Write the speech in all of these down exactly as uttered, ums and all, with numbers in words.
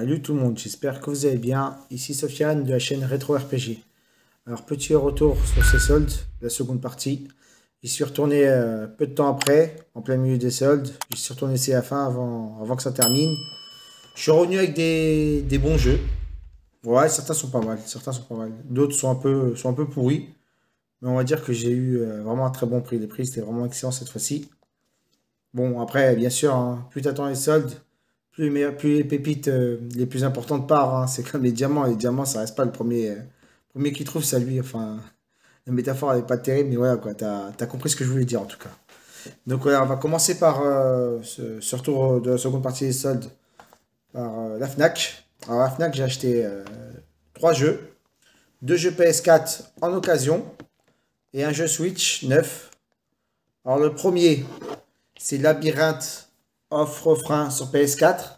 Salut tout le monde, j'espère que vous allez bien. Ici Sofiane de la chaîne Retro R P G. Alors petit retour sur ces soldes, la seconde partie. J'y suis retourné euh, peu de temps après, en plein milieu des soldes. J'y suis retourné c'est la fin avant, avant que ça termine. Je suis revenu avec des, des bons jeux. Ouais, certains sont pas mal, certains sont pas mal. D'autres sont un peu sont un peu pourris. Mais on va dire que j'ai eu euh, vraiment un très bon prix. Les prix c'était vraiment excellent cette fois-ci. Bon après, bien sûr, hein, plus t'attends les soldes, plus les, plus les pépites euh, les plus importantes partent. Hein. C'est comme les diamants. Les diamants, ça reste pas le premier, euh, premier qui trouve, ça lui. Enfin, la métaphore elle est pas terrible, mais voilà quoi. T'as t'as compris ce que je voulais dire en tout cas. Donc voilà, on va commencer par euh, ce, ce retour de la seconde partie des soldes par euh, la FNAC. Alors à la FNAC, j'ai acheté euh, trois jeux, deux jeux P S quatre en occasion et un jeu Switch neuf. Alors le premier, c'est Labyrinthe offre refrain sur P S quatre.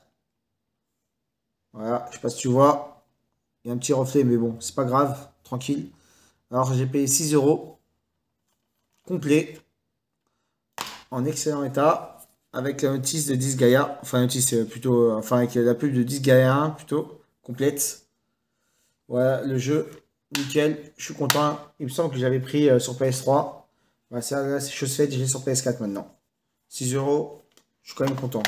Voilà, je sais pas si tu vois, il y a un petit reflet, mais bon, c'est pas grave, tranquille. Alors j'ai payé six euros, complet, en excellent état, avec la notice de dix Gaia, enfin notice plutôt, enfin avec la pub de dix Gaia un plutôt, complète. Voilà le jeu, nickel, je suis content. Il me semble que j'avais pris sur P S trois. Bah ça, là, c'est chose faite, j'ai sur P S quatre maintenant. six euros, je suis quand même content.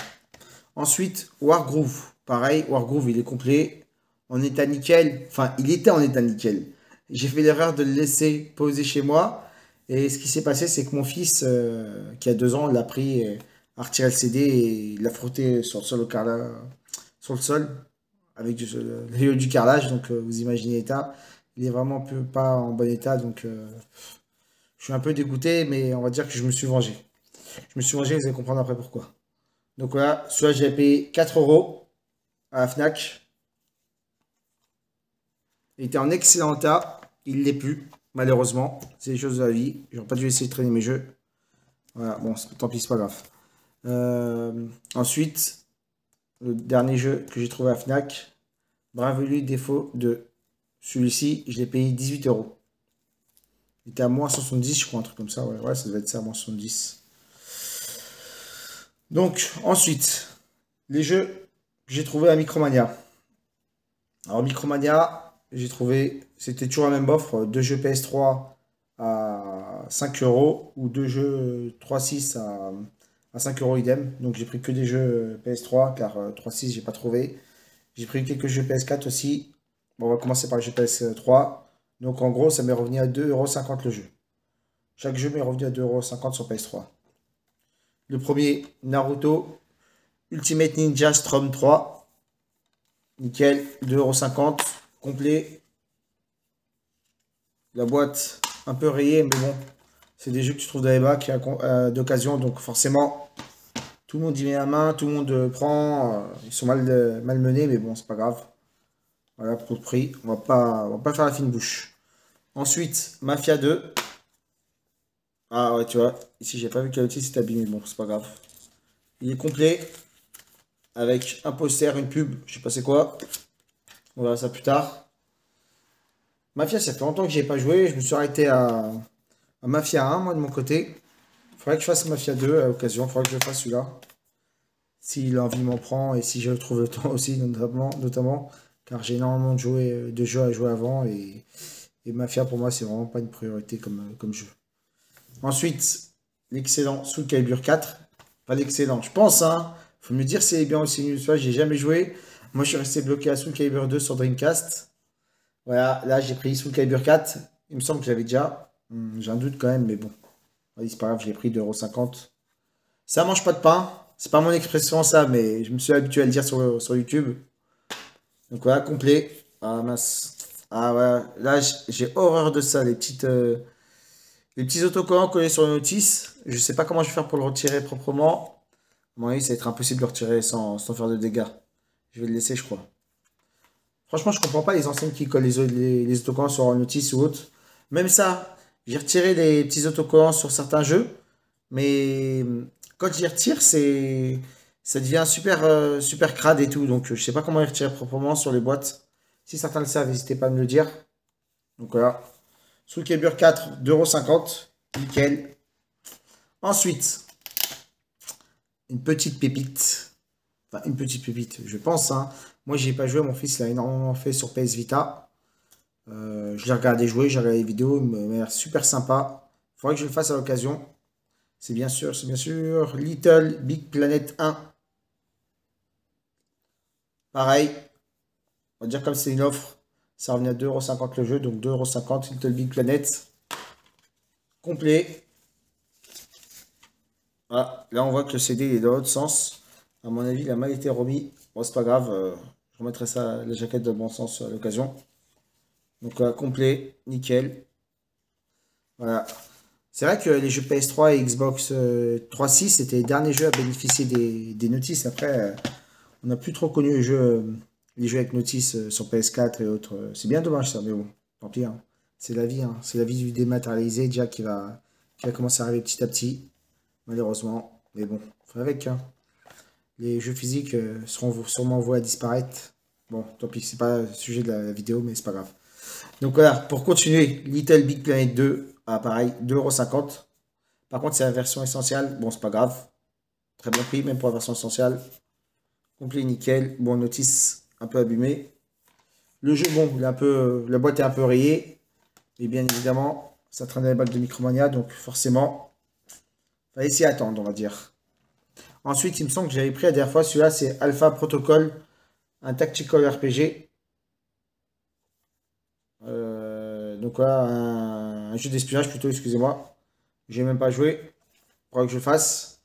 Ensuite, Wargroove, pareil, Wargroove il est complet, en état nickel, enfin il était en état nickel. J'ai fait l'erreur de le laisser poser chez moi, et ce qui s'est passé c'est que mon fils, euh, qui a deux ans, l'a pris... Euh, a retiré le C D et l'a frotté sur le sol au carrelage, sur le sol avec du, le, du carrelage, donc euh, vous imaginez l'état, il est vraiment peu, pas en bon état, donc euh, je suis un peu dégoûté, mais on va dire que je me suis vengé. Je me suis vengé, vous allez comprendre après pourquoi. Donc voilà, soit j'ai payé quatre euros à la FNAC, il était en excellent état, il ne l'est plus, malheureusement, c'est les choses de la vie, j'aurais pas dû essayer de traîner mes jeux, voilà, bon, tant pis, c'est pas grave. Euh, ensuite, le dernier jeu que j'ai trouvé à FNAC, Bravely Default deux. Celui-ci, je l'ai payé dix-huit euros. Il était à moins soixante-dix, je crois, un truc comme ça. Ouais, ouais, ça devait être ça, moins soixante-dix. Donc, ensuite, les jeux que j'ai trouvé à Micromania. Alors, Micromania, j'ai trouvé, c'était toujours la même offre, deux jeux P S trois à cinq euros ou deux jeux trois six à. à cinq euros idem, donc j'ai pris que des jeux P S trois, car trois six j'ai pas trouvé. J'ai pris quelques jeux P S quatre aussi. Bon, on va commencer par les jeux P S trois. Donc en gros ça m'est revenu à deux euros cinquante le jeu. Chaque jeu m'est revenu à deux euros cinquante sur P S trois. Le premier, Naruto Ultimate Ninja Storm trois. Nickel, deux euros cinquante, complet. La boîte un peu rayée, mais bon. C'est des jeux que tu trouves dans les bacs euh, d'occasion, donc forcément, tout le monde y met la main, tout le monde euh, prend, euh, ils sont mal euh, malmenés, mais bon, c'est pas grave. Voilà, pour le prix, on va pas, on va pas faire la fine bouche. Ensuite, Mafia deux. Ah ouais, tu vois, ici j'ai pas vu que la notice est abîmée, bon, c'est pas grave. Il est complet, avec un poster, une pub, je sais pas c'est quoi. On verra ça plus tard. Mafia, ça fait longtemps que j'ai pas joué, je me suis arrêté à... Mafia un, moi de mon côté, il faudrait que je fasse Mafia deux à l'occasion, il faudrait que je fasse celui-là, si l'envie m'en prend et si je trouve le temps aussi, notamment, notamment car j'ai énormément de, jouer, de jeux à jouer avant, et, et Mafia pour moi c'est vraiment pas une priorité comme, comme jeu. Ensuite, l'excellent Soul Calibur quatre, pas l'excellent, je pense, hein, faut me dire c'est bien aussi nul, j'ai jamais joué, moi je suis resté bloqué à Soul Calibur deux sur Dreamcast, voilà, là j'ai pris Soul Calibur quatre, il me semble que j'avais déjà. J'ai un doute quand même, mais bon. C'est pas grave, je l'ai pris deux euros cinquante. Ça mange pas de pain. C'est pas mon expression, ça, mais je me suis habitué à le dire sur, le, sur YouTube. Donc voilà, complet. Ah mince. Ah ouais, là j'ai horreur de ça. Les petites euh, les petits autocollants collés sur les notices. Je sais pas comment je vais faire pour le retirer proprement. À mon avis, ça va être impossible de le retirer sans, sans faire de dégâts. Je vais le laisser, je crois. Franchement, je comprends pas les enseignes qui collent les, les, les autocollants sur les notices ou autre. Même ça. J'ai retiré des petits autocollants sur certains jeux, mais quand j'y retire, c'est ça devient super, euh, super crade et tout. Donc, je sais pas comment les retirer proprement sur les boîtes. Si certains le savent, n'hésitez pas à me le dire. Donc voilà. Soul Calibur quatre, deux euros cinquante. Nickel. Ensuite, une petite pépite. Enfin, une petite pépite, je pense. Hein. Moi, j'y ai pas joué. Mon fils l'a énormément fait sur P S Vita. Euh, je l'ai regardé jouer, j'ai regardé les vidéos. Il m'a l'air super sympa. Il faudrait que je le fasse à l'occasion. C'est bien sûr, c'est bien sûr. Little Big Planet un. Pareil. On va dire comme c'est une offre. Ça revenait à deux euros cinquante le jeu. Donc deux euros cinquante Little Big Planet. Complet. Voilà. Là, on voit que le C D est dans l'autre sens. À mon avis, il a mal été remis. Bon, c'est pas grave, euh, je remettrai ça, la jaquette de bon sens à l'occasion. Donc, euh, complet, nickel. Voilà. C'est vrai que les jeux P S trois et Xbox euh, trois six, c'était les derniers jeux à bénéficier des, des notices. Après, euh, on n'a plus trop connu les jeux, euh, les jeux avec notice euh, sur P S quatre et autres. C'est bien dommage ça, mais bon, tant pis. Hein. C'est la vie, hein. C'est la vie du dématérialisé déjà qui va, qui va commencer à arriver petit à petit, malheureusement. Mais bon, on fait avec, hein. Les jeux physiques seront sûrement voués à disparaître. Bon, tant pis, c'est pas le sujet de la vidéo, mais c'est pas grave. Donc voilà, pour continuer, Little Big Planet deux, ah, pareil, deux euros cinquante. Par contre, c'est la version essentielle. Bon, c'est pas grave. Très bon prix, même pour la version essentielle. Complet, nickel. Bon, notice un peu abîmée. Le jeu, bon, il est un peu, la boîte est un peu rayée. Et bien évidemment, ça traînait les balles de Micromania, donc forcément, il fallait s'y attendre, on va dire. Ensuite, il me semble que j'avais pris la dernière fois, celui-là, c'est Alpha Protocol, un tactical R P G. Euh, donc voilà, un, un jeu d'espionnage plutôt, excusez-moi. J'ai même pas joué, il faudra que je fasse.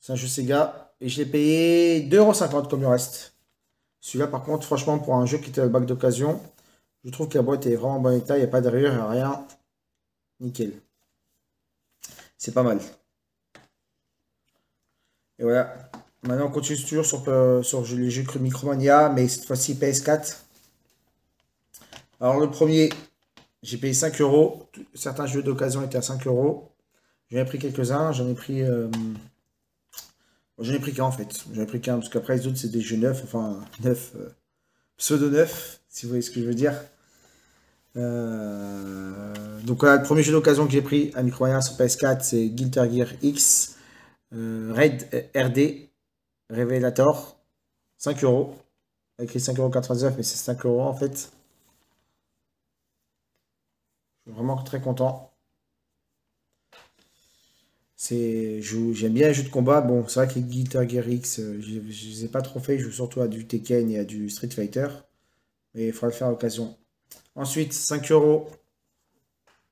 C'est un jeu Sega, et je l'ai payé deux euros cinquante comme le reste. Celui-là, par contre, franchement, pour un jeu qui était le bac d'occasion, je trouve que la boîte est vraiment en bon état, il n'y a pas de rayures, il n'y a rien. Nickel. C'est pas mal. Et voilà, maintenant on continue toujours sur, euh, sur les jeux de Micromania, mais cette fois-ci P S quatre. Alors le premier, j'ai payé cinq euros. Certains jeux d'occasion étaient à cinq euros. J'en ai pris quelques-uns, j'en ai pris... Euh... J'en ai pris qu'un en fait. J'en ai pris qu'un, parce qu'après les autres c'est des jeux neufs, enfin neufs, euh, pseudo-neufs, si vous voyez ce que je veux dire. Euh... Donc voilà, le premier jeu d'occasion que j'ai pris à Micromania sur P S quatre, c'est Guilty Gear X. Euh, Red R D Revelator cinq euros avec les cinq euros quatre-vingt-dix-neuf, mais c'est cinq euros en fait. Je suis vraiment très content. C'est j'aime bien les jeux de combat. Bon, c'est vrai que les Guilty Gear X, je, je les ai pas trop fait. Je joue surtout à du Tekken et à du Street Fighter, mais il faudra le faire à l'occasion. Ensuite, cinq euros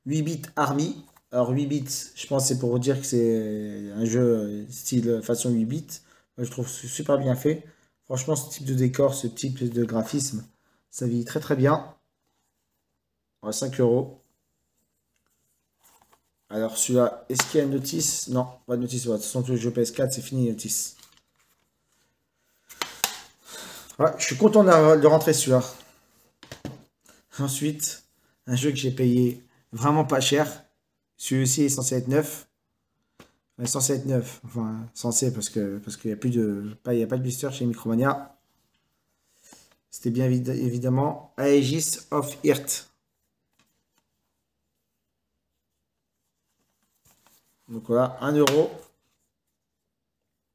huit bits Army. Alors huit bits, je pense c'est pour dire que c'est un jeu style façon huit bits. Je trouve super bien fait. Franchement, ce type de décor, ce type de graphisme, ça vit très très bien. À cinq euros. Alors celui-là, est-ce qu'il y a une notice? Non, pas de notice. De toute façon, le jeu P S quatre, c'est fini, notice. Ouais, je suis content de rentrer celui-là. Ensuite, un jeu que j'ai payé vraiment pas cher. Celui-ci est censé être neuf. Il est censé être neuf. Enfin, censé parce que parce qu'il n'y a plus de. Il n'y a pas de blister chez Micromania. C'était bien évidemment Aegis of Earth. Donc voilà, un euro.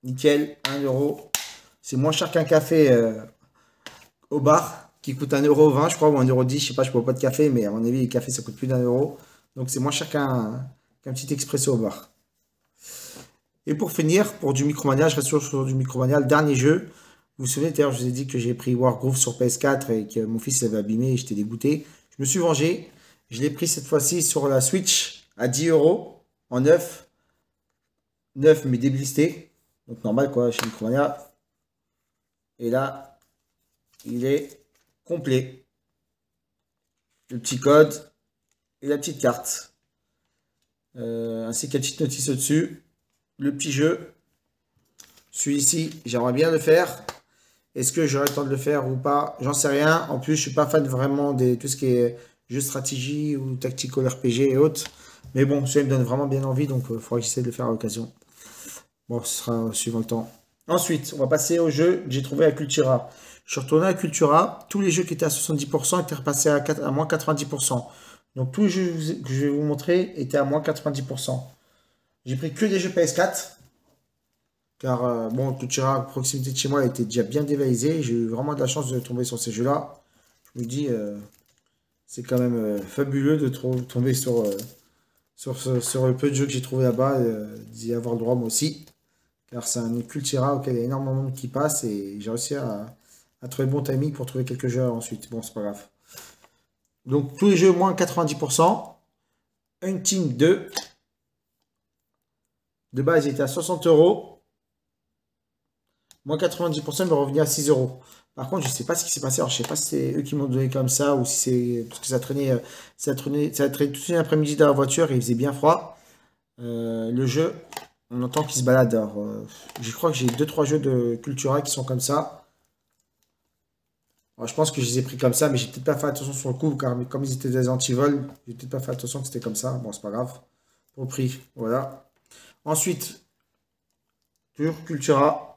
Nickel, un euro. C'est moins cher qu'un café euh, au bar qui coûte un euro vingt, je crois, ou un euro dix. Je sais pas, je ne bois pas de café, mais à mon avis, les cafés ça coûte plus d'un euro. Donc c'est moins cher qu'un qu'un petit expresso au bar. Et pour finir, pour du Micromania, je reste toujours sur du Micromania. Le dernier jeu, vous vous souvenez, d'ailleurs, je vous ai dit que j'ai pris Wargroove sur P S quatre et que mon fils l'avait abîmé et j'étais dégoûté. Je me suis vengé. Je l'ai pris cette fois-ci sur la Switch à dix euros en neuf. neuf mais déblisté. Donc normal quoi, chez Micromania. Et là, il est complet. Le petit code. Et la petite carte, euh, ainsi que la petite notice au-dessus, le petit jeu. Celui-ci, j'aimerais bien le faire. Est-ce que j'aurai le temps de le faire ou pas? J'en sais rien. En plus, je suis pas fan vraiment de tout ce qui est jeu stratégie ou tactical R P G et autres. Mais bon, celui-là me donne vraiment bien envie, donc il euh, faudra que j'essaie de le faire à l'occasion. Bon, ce sera euh, suivant le temps. Ensuite, on va passer au jeu que j'ai trouvé à Cultura. Je suis retourné à Cultura. Tous les jeux qui étaient à soixante-dix pour cent étaient repassés à, quatre, à moins quatre-vingt-dix pour cent. Donc tous les jeux que je vais vous montrer étaient à moins quatre-vingt-dix pour cent. J'ai pris que des jeux P S quatre. Car euh, bon, Cultura à proximité de chez moi était déjà bien dévalisé. J'ai eu vraiment de la chance de tomber sur ces jeux-là. Je me dis, euh, c'est quand même euh, fabuleux de tomber sur, euh, sur, ce, sur le peu de jeux que j'ai trouvé là-bas, euh, d'y avoir le droit moi aussi. Car c'est un Cultura auquel il y a énormément de monde qui passe et j'ai réussi à, à trouver le bon timing pour trouver quelques jeux ensuite. Bon, c'est pas grave. Donc tous les jeux moins quatre-vingt-dix pour cent. Hunting deux. De base, il était à soixante euros. Moins quatre-vingt-dix pour cent, il va revenir à six euros. Par contre, je ne sais pas ce qui s'est passé. Alors, je ne sais pas si c'est eux qui m'ont donné comme ça ou si c'est... Parce que ça traînait, ça traînait, ça traînait toute une après-midi dans la voiture et il faisait bien froid. Euh, le jeu, on entend qu'il se balade. Alors, euh, je crois que j'ai deux trois jeux de Cultura qui sont comme ça. Alors, je pense que je les ai pris comme ça, mais j'ai peut-être pas fait attention sur le coup, car comme ils étaient des antivols, j'ai peut-être pas fait attention que c'était comme ça. Bon, c'est pas grave. Pour le prix, voilà. Ensuite, toujours Cultura.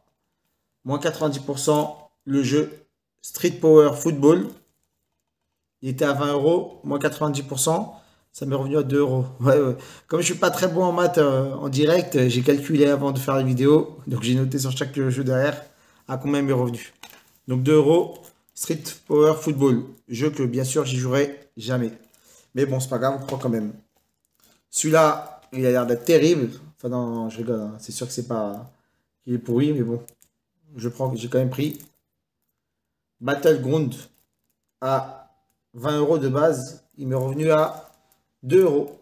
Moins quatre-vingt-dix pour cent, le jeu Street Power Football. Il était à vingt euros, moins quatre-vingt-dix pour cent. Ça m'est revenu à deux euros. Ouais, ouais. Comme je ne suis pas très bon en maths euh, en direct, j'ai calculé avant de faire la vidéo. Donc j'ai noté sur chaque jeu derrière à combien m'est revenu. Donc deux euros, Street Power Football. Jeu que bien sûr, j'y jouerai jamais. Mais bon, c'est pas grave, on prend quand même. Celui-là, il a l'air d'être terrible. Enfin non, non je rigole. Hein. C'est sûr que c'est pas... Il est pourri, mais bon. Je prends, j'ai quand même pris Battleground à vingt euros de base. Il m'est revenu à deux euros.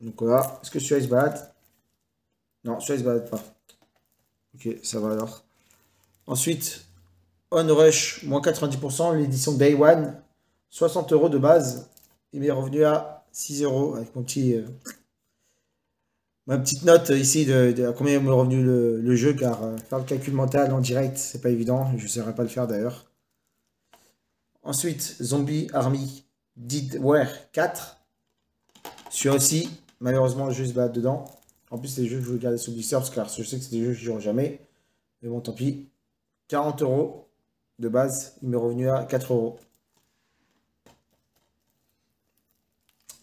Donc voilà. Est-ce que celui-là il se balade? Non, celui-là il se balade pas. Ok, ça va alors. Ensuite, On Rush, moins quatre-vingt-dix pour cent. L'édition Day One, soixante euros de base. Il m'est revenu à six euros avec mon petit. Euh, Ma petite note ici de, de à combien m'est revenu le, le jeu, car euh, faire le calcul mental en direct, c'est pas évident. Je ne saurais pas le faire d'ailleurs. Ensuite, Zombie Army Did Wear quatre. Celui-là aussi, malheureusement, je se bat dedans. En plus, les jeux que je veux garder sous blister, parce que je sais que c'est des jeux que je jouerai jamais. Mais bon, tant pis. quarante euros de base, il m'est revenu à quatre euros.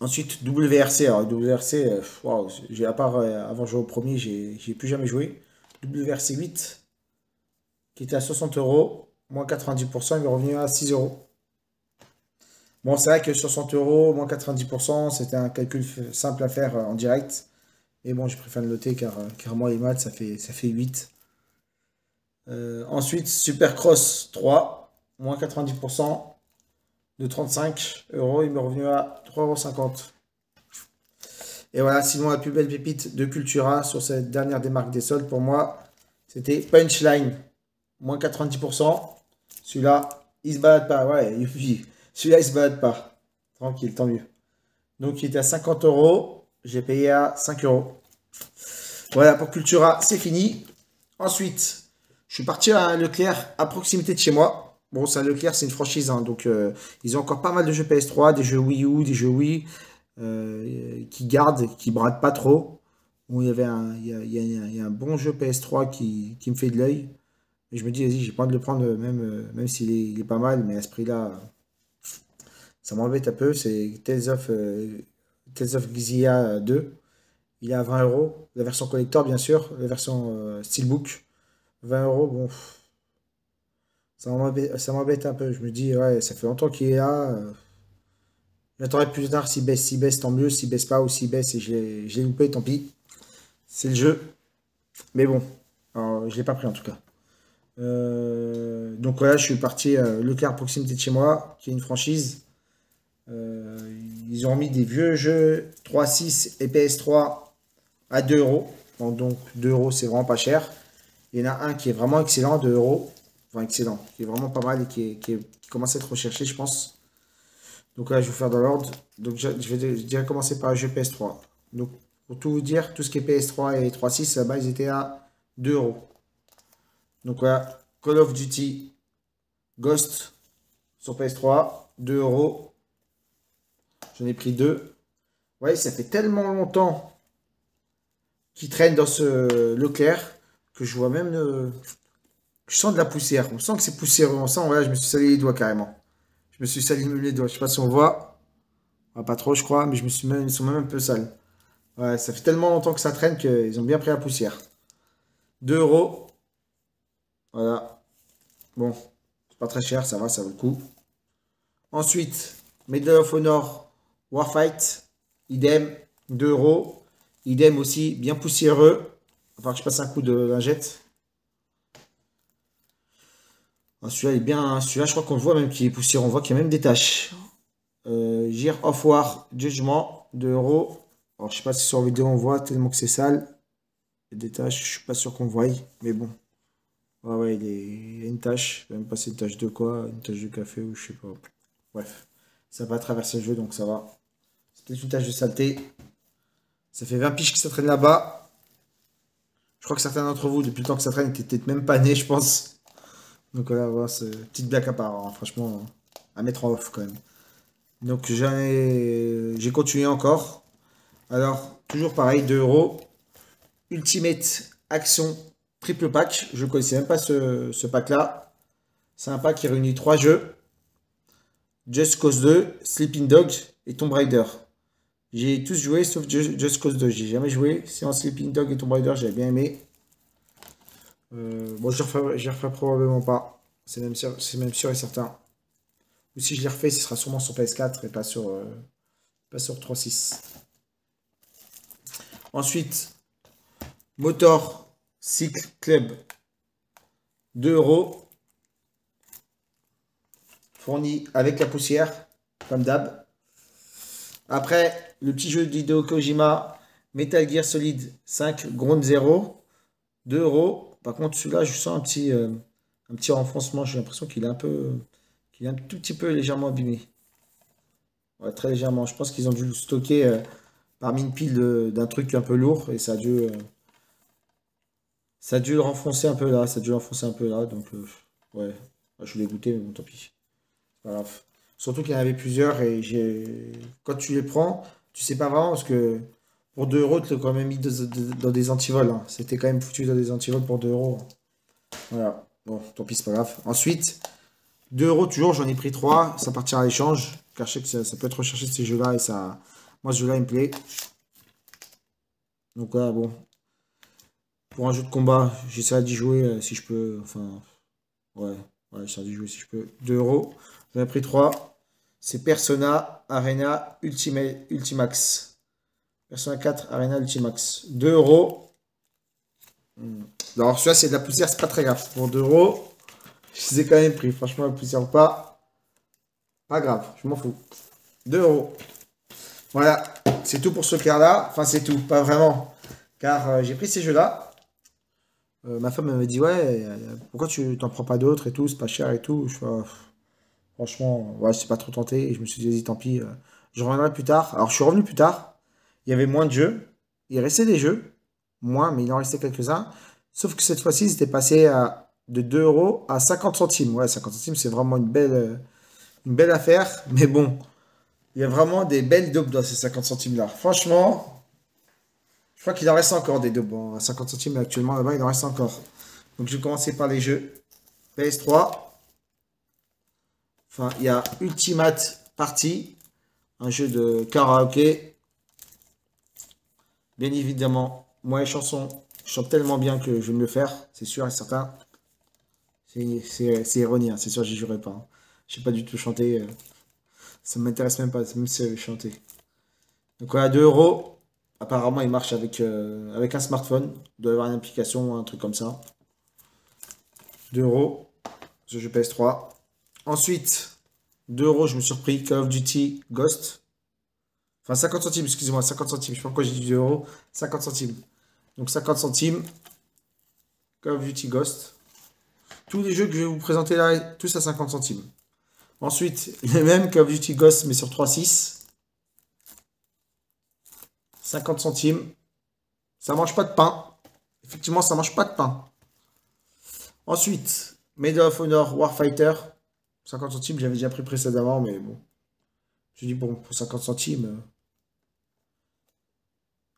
Ensuite, W R C. Alors, W R C, wow, à part euh, avant de jouer au premier, j'ai plus jamais joué. W R C huit, qui était à soixante euros, moins quatre-vingt-dix pour cent, il m'est revenu à six euros. Bon, c'est vrai que soixante euros, moins quatre-vingt-dix pour cent, c'était un calcul simple à faire euh, en direct. Mais bon, je préfère le noter car, euh, car moi, les maths, ça fait, ça fait huit. Euh, ensuite, Supercross trois, moins quatre-vingt-dix pour cent. De trente-cinq euros, il m'est revenu à trois euros cinquante. Et voilà, sinon la plus belle pépite de Cultura sur cette dernière démarque des soldes pour moi, c'était Punchline, moins quatre-vingt-dix pour cent. Celui-là, il se balade pas. Ouais, celui-là, il se balade pas. Tranquille, tant mieux. Donc il était à cinquante euros, j'ai payé à cinq euros. Voilà, pour Cultura, c'est fini. Ensuite, je suis parti à Leclerc, à proximité de chez moi. Bon, ça, Leclerc, c'est une franchise, hein, donc euh, ils ont encore pas mal de jeux P S trois, des jeux Wii U, des jeux Wii, euh, qui gardent, qui bradent pas trop. Bon, il y avait un, il y a, il y a, il y a un bon jeu P S trois qui, qui me fait de l'œil. Et je me dis, vas-y, j'ai pas envie de le prendre, même, même s'il est, il est pas mal, mais à ce prix-là, ça m'embête un peu. C'est Tales of, euh, Tales of Xia deux. Il est à vingt euros. La version collector, bien sûr. La version euh, Steelbook. vingt euros, bon... Ça m'embête un peu, je me dis, ouais, ça fait longtemps qu'il est là. J'attendrai plus tard, s'il baisse, s'il baisse, tant mieux, s'il baisse pas ou s'il baisse et je l'ai loupé, tant pis. C'est le jeu. Mais bon, alors, je l'ai pas pris en tout cas. Euh, donc voilà, je suis parti euh, Leclerc proximité de chez moi, qui est une franchise. Euh, ils ont mis des vieux jeux trois six et P S trois à deux euros. Donc deux euros, c'est vraiment pas cher. Il y en a un qui est vraiment excellent, deux euros. Enfin, excellent, qui est vraiment pas mal et qui, est, qui, est, qui commence à être recherché, je pense. Donc là, je vais vous faire dans l'ordre. Donc, je vais déjà commencer par le jeu P S trois. Donc, pour tout vous dire, tout ce qui est P S trois et trois six, là-bas, ils étaient à deux euros. Donc là, Call of Duty Ghost sur P S trois, deux euros. J'en ai pris deux. Vous voyez, ça fait tellement longtemps qu'ils traînent dans ce Leclerc que je vois même... Le... Je sens de la poussière, on sent que c'est poussiéreux, on sent, voilà, je me suis salé les doigts carrément. Je me suis salé les doigts, je sais pas si on voit, ah, pas trop je crois, mais je me suis même, ils sont même un peu sales. Ouais, ça fait tellement longtemps que ça traîne qu'ils ont bien pris la poussière. deux euros. Voilà. Bon, c'est pas très cher, ça va, ça vaut le coup. Ensuite, Medal of Honor Warfighter, idem, deux euros. Idem aussi, bien poussiéreux. Il va falloir que je passe un coup de lingette. Ah, celui-là, il est bien. Celui-là, je crois qu'on le voit même qu'il est poussiéreux. On voit qu'il y a même des taches. Euh, Gear of War, Judgment, deux euros. Alors, je sais pas si sur vidéo on voit tellement que c'est sale. Il y a des taches, je suis pas sûr qu'on voie, mais bon. Ah ouais, il, est... il y a une tache. Même pas une tache de quoi, une tache de café ou je sais pas. Bref, ça va pas traverser le jeu, donc ça va. C'est peut-être une tache de saleté. Ça fait vingt piges qui ça traîne là-bas. Je crois que certains d'entre vous, depuis le temps que ça traîne, étaient peut-être même pas nés, je pense. Donc voilà, voilà, c'est petite blague à part, hein. Franchement, hein. À mettre en off quand même. Donc j'ai continué encore. Alors, toujours pareil, deux euros. Ultimate Action Triple Pack. Je ne connaissais même pas ce, ce pack-là. C'est un pack qui réunit trois jeux. Just Cause deux, Sleeping Dog et Tomb Raider. J'ai tous joué sauf Just Cause deux. J'ai jamais joué. C'est en Sleeping Dog et Tomb Raider, j'avais bien aimé. Euh, bon, je ne referai, je referai probablement pas. C'est même, même sûr et certain. Ou si je les refais, ce sera sûrement sur P S quatre et pas sur, euh, pas sur trois six. Ensuite, Motor Cycle Club, deux euros. Fourni avec la poussière, comme d'hab. Après, le petit jeu d'Hideo Kojima, Metal Gear Solid cinq, Ground Zero, deux euros. Par contre, celui-là, je sens un petit, euh, un petit renfoncement. J'ai l'impression qu'il est un peu... Il est un tout petit peu légèrement abîmé. Ouais, très légèrement. Je pense qu'ils ont dû le stocker euh, parmi une pile d'un truc un peu lourd. Et ça a dû... Euh, ça a dû le renfoncer un peu là. Ça a dû l'enfoncer un peu là. Donc, euh, ouais. Je voulais goûter, mais bon, tant pis. Voilà. Surtout qu'il y en avait plusieurs. Et j'ai quand tu les prends, tu sais pas vraiment. Parce que pour deux euros, tu l'as quand même mis dans des antivols. Hein. C'était quand même foutu dans des antivols pour deux euros. Voilà. Bon, tant pis, c'est pas grave. Ensuite... deux euros toujours, j'en ai pris trois, ça partira à l'échange, car je sais que ça, ça peut être recherché ces jeux-là, et ça, moi ce jeu-là il me plaît. Donc là, bon, pour un jeu de combat, j'essaierai d'y jouer euh, si je peux, enfin, ouais, ouais j'essaierai d'y jouer si je peux. deux euros, j'en ai pris trois, c'est Persona Arena Ultimate, Ultimax, Persona quatre Arena Ultimax, deux euros. Alors celui-là c'est de la poussière, c'est pas très grave, pour deux euros. Je les ai quand même pris, franchement, plusieurs pas. Pas grave, je m'en fous. deux euros. Voilà, c'est tout pour ce quart-là. Enfin, c'est tout, pas vraiment. Car euh, j'ai pris ces jeux-là. Euh, ma femme m'avait dit, ouais, euh, pourquoi tu t'en prends pas d'autres et tout, c'est pas cher et tout. Je, euh, franchement, ouais, je suis pas trop tenté. Et je me suis dit, vas-y, tant pis, euh, je reviendrai plus tard. Alors, je suis revenu plus tard. Il y avait moins de jeux. Il restait des jeux. Moins, mais il en restait quelques-uns. Sauf que cette fois-ci, ils étaient passés à... de deux euros à cinquante centimes. Ouais, cinquante centimes, c'est vraiment une belle, une belle affaire. Mais bon, il y a vraiment des belles daubes dans ces cinquante centimes-là. Franchement, je crois qu'il en reste encore des daubes. Bon, à cinquante centimes, actuellement, là-bas, il en reste encore. Donc, je vais commencer par les jeux P S trois. Enfin, il y a Ultimate Party, un jeu de karaoké. Bien évidemment, moi, les chansons, je chante tellement bien que je vais me le faire, c'est sûr et certain. C'est erroné, hein. C'est sûr, j'y jouerai pas. Hein. Je sais pas du tout chanter. Euh, ça m'intéresse même pas, même si euh, chanter. Donc voilà, deux euros. Apparemment, il marche avec, euh, avec un smartphone. Il doit y avoir une application, un truc comme ça. deux euros. Ce jeu P S trois. Ensuite, deux euros, je me suis repris Call of Duty Ghost. Enfin, cinquante centimes, excusez-moi, cinquante centimes. Je sais pas pourquoi j'ai dit deux euros. cinquante centimes. Donc cinquante centimes. Call of Duty Ghost. Tous les jeux que je vais vous présenter là, tous à cinquante centimes. Ensuite, les mêmes Call of Duty Ghost, mais sur trois six. cinquante centimes. Ça mange pas de pain. Effectivement, ça mange pas de pain. Ensuite, Medal of Honor Warfighter. cinquante centimes, j'avais déjà pris précédemment, mais bon. Je dis bon, pour cinquante centimes.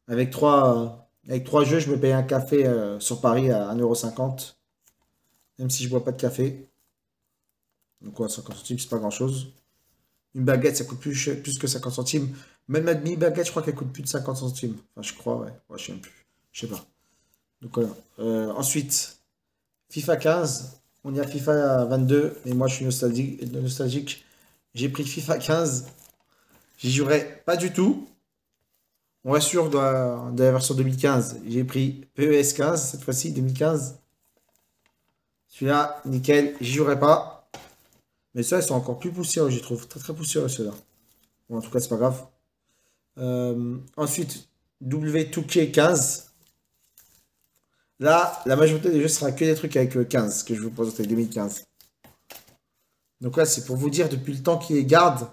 Avec trois, avec trois jeux, je me paye un café euh, sur Paris à un euro cinquante. Même si je bois pas de café. Donc ouais, cinquante centimes, c'est pas grand chose. Une baguette, ça coûte plus, plus que cinquante centimes. Même ma demi-baguette, je crois qu'elle coûte plus de cinquante centimes. Enfin, je crois, ouais. Ouais, je sais même plus. Je sais pas. Donc voilà. Euh, ensuite, FIFA quinze. On y a FIFA vingt-deux. Mais moi, je suis nostalgique. nostalgique. J'ai pris FIFA quinze. J'y jouerai pas du tout. On rassure de la, de la version deux mille quinze. J'ai pris P E S quinze, cette fois-ci, deux mille quinze. Celui-là, nickel, j'y jouerai pas. Mais ceux-là, ils sont encore plus poussiéreux, je trouve. Très, très poussiéreux, ceux-là. Bon, en tout cas, c'est pas grave. Euh, ensuite, W deux K quinze. Là, la majorité des jeux sera que des trucs avec le quinze, que je vous présente, deux mille quinze. Donc là, c'est pour vous dire, depuis le temps qu'ils les gardent,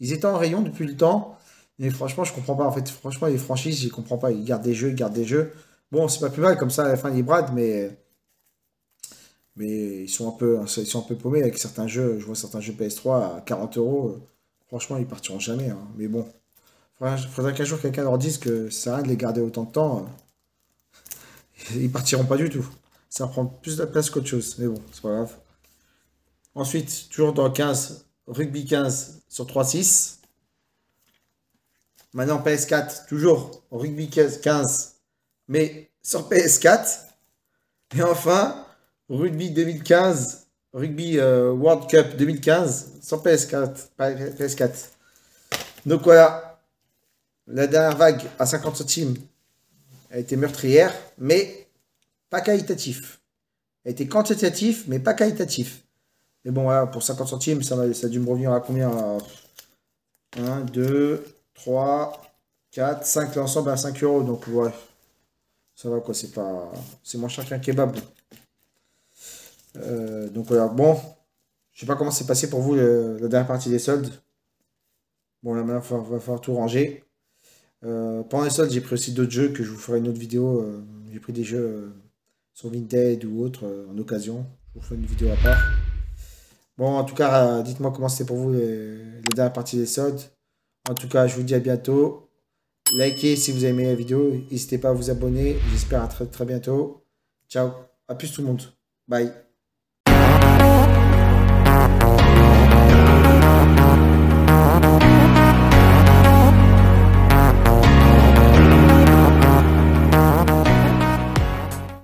ils étaient en rayon depuis le temps, mais franchement, je comprends pas. En fait, franchement, les franchises, je comprends pas. Ils gardent des jeux, ils gardent des jeux. Bon, c'est pas plus mal, comme ça, à la fin, ils bradent, mais... Mais ils sont un peu, ils sont un peu paumés avec certains jeux. Je vois certains jeux P S trois à quarante euros. Franchement, ils partiront jamais, hein. Mais bon, il faudrait qu'un jour, quelqu'un leur dise que ça sert à rien de les garder autant de temps. Ils partiront pas du tout. Ça prend plus de place qu'autre chose. Mais bon, c'est pas grave. Ensuite, toujours dans quinze, Rugby quinze sur trois six. Maintenant, P S quatre, toujours Rugby quinze, mais sur P S quatre. Et enfin, Rugby deux mille quinze, Rugby euh, World Cup deux mille quinze sur P S quatre. P S quatre. Donc voilà, la dernière vague à cinquante centimes. A été meurtrière, mais pas qualitatif. A été quantitatif, mais pas qualitatif. Mais bon, voilà, pour cinquante centimes, ça a, ça a dû me revenir à combien? Un, deux, trois, quatre, cinq, l'ensemble à cinq euros. Donc, ouais, ça va quoi, c'est pas... C'est moins cher qu'un kebab. Euh, donc, voilà, bon, je sais pas comment c'est passé pour vous le, la dernière partie des soldes. Bon, là, maintenant, il va, va falloir tout ranger. Euh, pendant les soldes, j'ai pris aussi d'autres jeux que je vous ferai une autre vidéo. Euh, j'ai pris des jeux euh, sur Vinted ou autre euh, en occasion. Je vous ferai une vidéo à part. Bon, en tout cas, euh, dites-moi comment c'était pour vous les, les dernières parties des soldes. En tout cas, je vous dis à bientôt. Likez si vous avez aimé la vidéo. N'hésitez pas à vous abonner. J'espère à très très bientôt. Ciao. À plus tout le monde. Bye.